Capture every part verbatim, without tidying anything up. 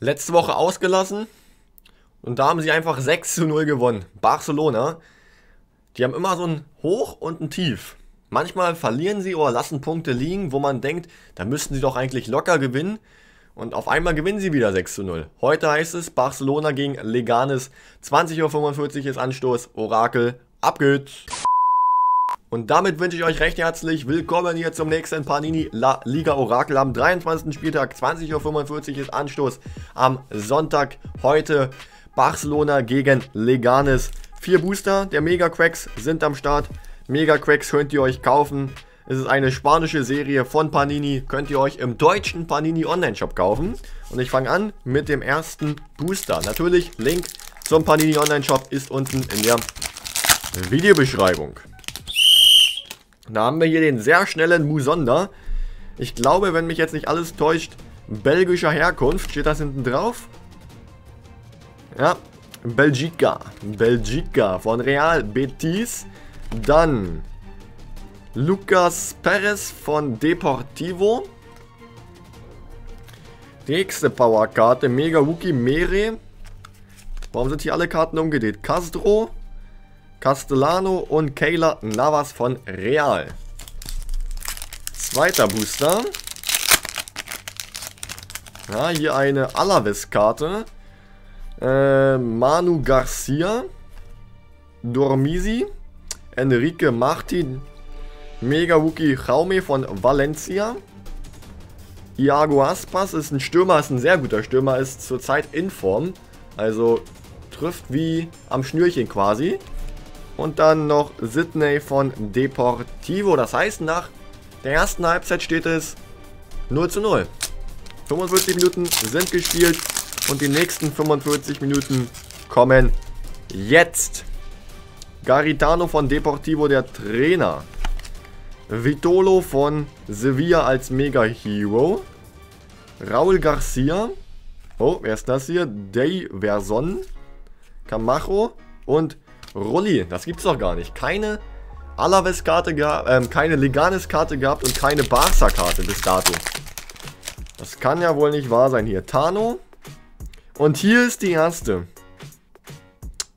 letzte Woche ausgelassen und da haben sie einfach sechs zu null gewonnen. Barcelona, die haben immer so ein Hoch und ein Tief. Manchmal verlieren sie oder lassen Punkte liegen, wo man denkt, da müssten sie doch eigentlich locker gewinnen. Und auf einmal gewinnen sie wieder sechs zu null. Heute heißt es Barcelona gegen Leganes. zwanzig Uhr fünfundvierzig ist Anstoß. Orakel, ab geht's. Und damit wünsche ich euch recht herzlich willkommen hier zum nächsten Panini La Liga Orakel am dreiundzwanzigsten Spieltag. zwanzig Uhr fünfundvierzig ist Anstoß am Sonntag. Heute Barcelona gegen Leganes. Vier Booster der Mega Cracks sind am Start. Mega Cracks könnt ihr euch kaufen. Es ist eine spanische Serie von Panini. Könnt ihr euch im deutschen Panini Online Shop kaufen. Und ich fange an mit dem ersten Booster. Natürlich, Link zum Panini Online Shop ist unten in der Videobeschreibung. Da haben wir hier den sehr schnellen Musonda. Ich glaube, wenn mich jetzt nicht alles täuscht, belgischer Herkunft. Steht das hinten drauf? Ja, Belgica. Belgica von Real Betis. Dann Lucas Perez von Deportivo. Nächste Powerkarte, Mega Wookie Mere. Warum sind hier alle Karten umgedreht? Castro, Castellano und Keylor Navas von Real. Zweiter Booster. Ja, hier eine Alaves-Karte. Äh, Manu Garcia. Dormisi. Enrique Martin. Mega Wookie Jaume von Valencia. Iago Aspas ist ein Stürmer, ist ein sehr guter Stürmer, ist zurzeit in Form. Also trifft wie am Schnürchen quasi. Und dann noch Sydney von Deportivo. Das heißt, nach der ersten Halbzeit steht es null zu null. fünfundvierzig Minuten sind gespielt und die nächsten fünfundvierzig Minuten kommen jetzt. Garitano von Deportivo, der Trainer. Vitolo von Sevilla als Mega Hero. Raul Garcia. Oh, wer ist das hier? Dei Verson. Camacho und Rulli. Das gibt's doch gar nicht. Keine Alaves-Karte gehabt, ähm, keine Leganes-Karte gehabt und keine Barca-Karte bis dato. Das kann ja wohl nicht wahr sein hier. Tano. Und hier ist die erste.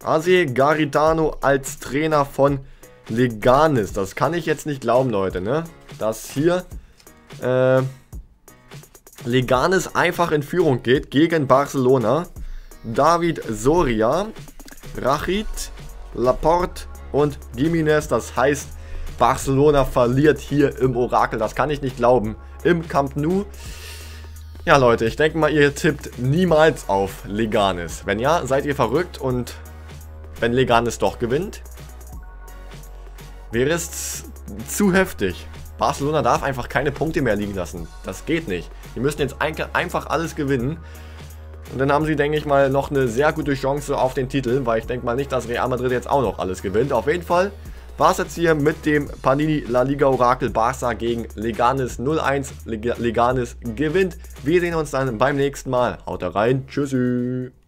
Asi Garitano als Trainer von Leganes, das kann ich jetzt nicht glauben, Leute, ne? Dass hier äh, Leganes einfach in Führung geht gegen Barcelona. David Soria, Rachid, Laporte und Gimenez. Das heißt, Barcelona verliert hier im Orakel. Das kann ich nicht glauben. Im Camp Nou. Ja, Leute, ich denke mal, ihr tippt niemals auf Leganes. Wenn ja, seid ihr verrückt. Und wenn Leganes doch gewinnt, wäre es zu heftig. Barcelona darf einfach keine Punkte mehr liegen lassen. Das geht nicht. Die müssen jetzt einfach alles gewinnen. Und dann haben sie, denke ich mal, noch eine sehr gute Chance auf den Titel. Weil ich denke mal nicht, dass Real Madrid jetzt auch noch alles gewinnt. Auf jeden Fall war es jetzt hier mit dem Panini La Liga Orakel Barca gegen Leganes null eins. Leg Leganes gewinnt. Wir sehen uns dann beim nächsten Mal. Haut rein. Tschüssi.